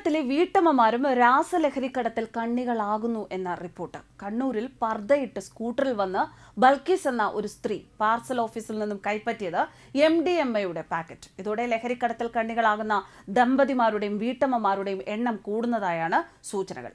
കേരളത്തിലെ വീട്ടമ്മമാരും രാസലഹരിക്കടത്തിൽ കണ്ണികളാകുന്നു എന്ന റിപ്പോർട്ട്. കണ്ണൂരിൽ പർദ്ദയിട്ട് സ്കൂട്ടറിൽ വന്ന് ബൽക്കീസ് എന്ന ഒരു സ്ത്രീ പാർസൽ ഓഫീസിൽ നിന്നും കൈപ്പറ്റിയത് MDMAയുടെ പാക്കറ്റ്. ഇതോടെ ലഹരിക്കടത്തിൽ കണ്ണികളാകുന്ന ദമ്പതിമാരുടെയും വീട്ടമ്മമാരുടെയും എണ്ണം കൂടുന്നതായാണ് സൂചനകൾ.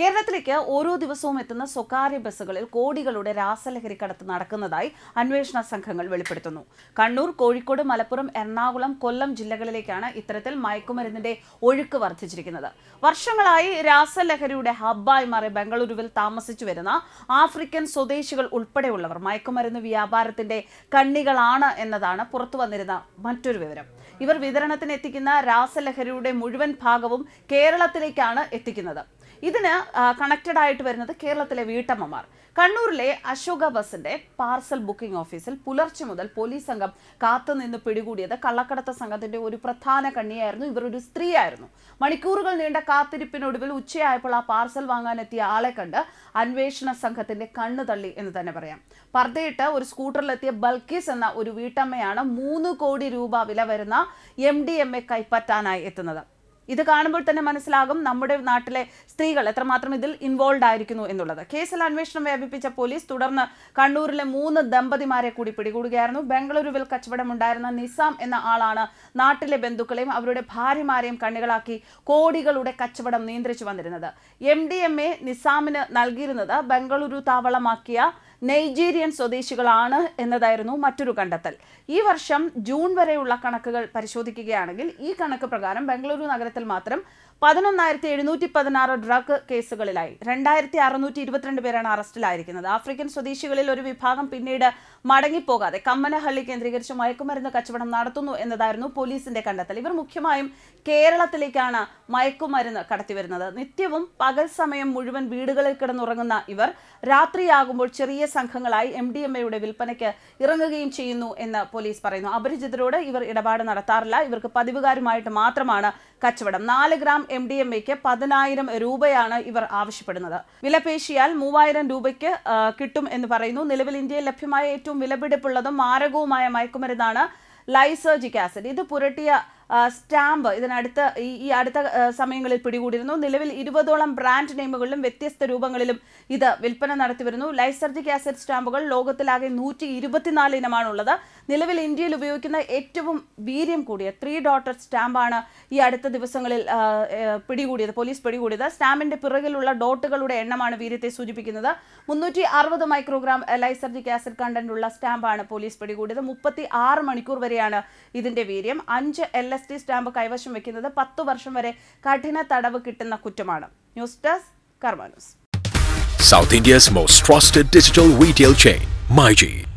കേരളത്തിലേക്ക് ഓരോ ദിവസവും എത്തുന്ന സ്വകാര്യ ബസ്സുകളിൽ കോടികളുടെ രാസലഹരിക്കടത്ത് നടക്കുന്നതായി അന്വേഷണ സംഘങ്ങൾ വെളിപ്പെടുത്തുന്നു. കണ്ണൂർ, കോഴിക്കോട്, മലപ്പുറം, എറണാകുളം, കൊല്ലം ജില്ലകളിലേക്കാണ് ഇത്തരത്തിൽ മയക്കുമരുന്നിന്റെ ഒഴുക്ക് വർദ്ധിച്ചിരിക്കുന്നത്. വർഷങ്ങളായി രാസലഹരിയുടെ ഹബ്ബായി മാറി ബംഗളൂരുവിൽ താമസിച്ചു വരുന്ന ആഫ്രിക്കൻ സ്വദേശികൾ ഉൾപ്പെടെയുള്ളവർ മയക്കുമരുന്ന് വ്യാപാരത്തിന്റെ കണ്ണികളാണ് എന്നതാണ് പുറത്തു വന്നിരുന്ന മറ്റൊരു വിവരം. ഇവർ വിതരണത്തിന് എത്തിക്കുന്ന രാസലഹരിയുടെ മുഴുവൻ ഭാഗവും കേരളത്തിലേക്കാണ് എത്തിക്കുന്നത്. ഇതിന് കണക്റ്റഡ് ആയിട്ട് വരുന്നത് കേരളത്തിലെ വീട്ടമ്മമാർ. കണ്ണൂരിലെ അശോക ബസിന്റെ പാർസൽ ബുക്കിംഗ് ഓഫീസിൽ പുലർച്ചെ മുതൽ പോലീസ് സംഘം കാത്തുനിന്ന് പിടികൂടിയത് കള്ളക്കടത്ത് സംഘത്തിന്റെ ഒരു പ്രധാന കണ്ണിയായിരുന്നു. ഇവർ ഒരു സ്ത്രീയായിരുന്നു. മണിക്കൂറുകൾ നീണ്ട കാത്തിരിപ്പിനൊടുവിൽ ഉച്ചയായപ്പോൾ ആ പാർസൽ വാങ്ങാനെത്തിയ ആളെ കണ്ട് അന്വേഷണ സംഘത്തിന്റെ കണ്ണു തള്ളി എന്ന് തന്നെ പറയാം. പർദ്ദയിട്ട് ഒരു സ്കൂട്ടറിലെത്തിയ ബൽക്കീസ് എന്ന ഒരു വീട്ടമ്മയാണ് 3 കോടി രൂപ വില വരുന്ന MDMA കൈപ്പറ്റാനായി എത്തുന്നത്. ഇത് കാണുമ്പോൾ തന്നെ മനസ്സിലാകും നമ്മുടെ നാട്ടിലെ സ്ത്രീകൾ എത്രമാത്രം ഇതിൽ ഇൻവോൾവ് ആയിരിക്കുന്നു എന്നുള്ളത്. കേസിൽ അന്വേഷണം വ്യാപിപ്പിച്ച പോലീസ് തുടർന്ന് കണ്ണൂരിലെ 3 ദമ്പതിമാരെ കൂടി പിടികൂടുകയായിരുന്നു. ബംഗളൂരുവിൽ കച്ചവടമുണ്ടായിരുന്ന നിസാം എന്ന ആളാണ് നാട്ടിലെ ബന്ധുക്കളെയും അവരുടെ ഭാര്യമാരെയും കണ്ണികളാക്കി കോടികളുടെ കച്ചവടം നിയന്ത്രിച്ചു വന്നിരുന്നത്. MDMA നിസാമിന് നൽകിയിരുന്നത് ബംഗളൂരു താവളമാക്കിയ നൈജീരിയൻ സ്വദേശികളാണ് എന്നതായിരുന്നു മറ്റൊരു കണ്ടെത്തൽ. ഈ വർഷം ജൂൺ വരെയുള്ള കണക്കുകൾ പരിശോധിക്കുകയാണെങ്കിൽ ഈ കണക്ക് പ്രകാരം ബംഗളൂരു നഗരത്തിൽ മാത്രം 11,716 ഡ്രഗ് കേസുകളിലായി 2,622 പേരാണ് അറസ്റ്റിലായിരിക്കുന്നത്. ആഫ്രിക്കൻ സ്വദേശികളിൽ ഒരു വിഭാഗം പിന്നീട് മടങ്ങിപ്പോകാതെ കമ്മനഹള്ളി കേന്ദ്രീകരിച്ച് മയക്കുമരുന്ന് കച്ചവടം നടത്തുന്നു എന്നതായിരുന്നു പോലീസിന്റെ കണ്ടെത്തൽ. ഇവർ മുഖ്യമായും കേരളത്തിലേക്കാണ് മയക്കുമരുന്ന് കടത്തിവരുന്നത്. നിത്യവും പകൽ സമയം മുഴുവൻ വീടുകളിൽ കിടന്നുറങ്ങുന്ന ഇവർ രാത്രിയാകുമ്പോൾ ചെറിയ സംഘങ്ങളായി MDMAയുടെ വിൽപ്പനയ്ക്ക് ഇറങ്ങുകയും ചെയ്യുന്നു എന്ന് പോലീസ് പറയുന്നു. അപരിചിതരോട് ഇവർ ഇടപാട് നടത്താറില്ല. ഇവർക്ക് പതിവുകാരുമായിട്ട് മാത്രമാണ് കച്ചവടം. 4 ഗ്രാം MDMAക്ക് 10,000 രൂപയാണ് ഇവർ ആവശ്യപ്പെടുന്നത്. വിലപേശിയാൽ 3,000 രൂപയ്ക്ക് കിട്ടും എന്ന് പറയുന്നു. നിലവിൽ ഇന്ത്യയിൽ ലഭ്യമായ ഏറ്റവും വിലപിടിപ്പുള്ളതും മാരകവുമായ മയക്കുമരുന്നാണ് ലൈസർജിക് ആസിഡ്. ഇത് പുരട്ടിയ സ്റ്റാമ്പ് ഈ അടുത്ത സമയങ്ങളിൽ പിടികൂടിയിരുന്നു. നിലവിൽ 20ഓളം ബ്രാൻഡ് നെയിമുകളിലും വ്യത്യസ്ത രൂപങ്ങളിലും ഇത് വിൽപ്പന നടത്തിവരുന്നു. ലൈസർജിക് ആസിഡ് സ്റ്റാമ്പുകൾ ലോകത്തിലാകെ 124 ഇനമാണുള്ളത്. നിലവിൽ ഇന്ത്യയിൽ ഉപയോഗിക്കുന്ന ഏറ്റവും വീര്യം കൂടിയ 3 ഡോട്ടർ സ്റ്റാമ്പാണ് ഈ അടുത്ത ദിവസങ്ങളിൽ പോലീസ് പിടികൂടിയത്. സ്റ്റാമ്പിന്റെ പിറകിലുള്ള ഡോട്ടുകളുടെ എണ്ണമാണ് വീര്യത്തെ സൂചിപ്പിക്കുന്നത്. 360 മൈക്രോഗ്രാം ലൈസർജിക് ആസിഡ് കണ്ടന്റ് ഉള്ള സ്റ്റാമ്പാണ് പോലീസ് പിടികൂടിയത്. 36 മണിക്കൂർ വരെയാണ് ഇതിന്റെ വീര്യം. 5 LSD സ്റ്റാമ്പ് കൈവശം വെക്കുന്നത് 10 വർഷം വരെ കഠിന തടവ് കിട്ടുന്ന കുറ്റമാണ്. News desk Karma news. South India's most trusted digital retail chain, MyGee.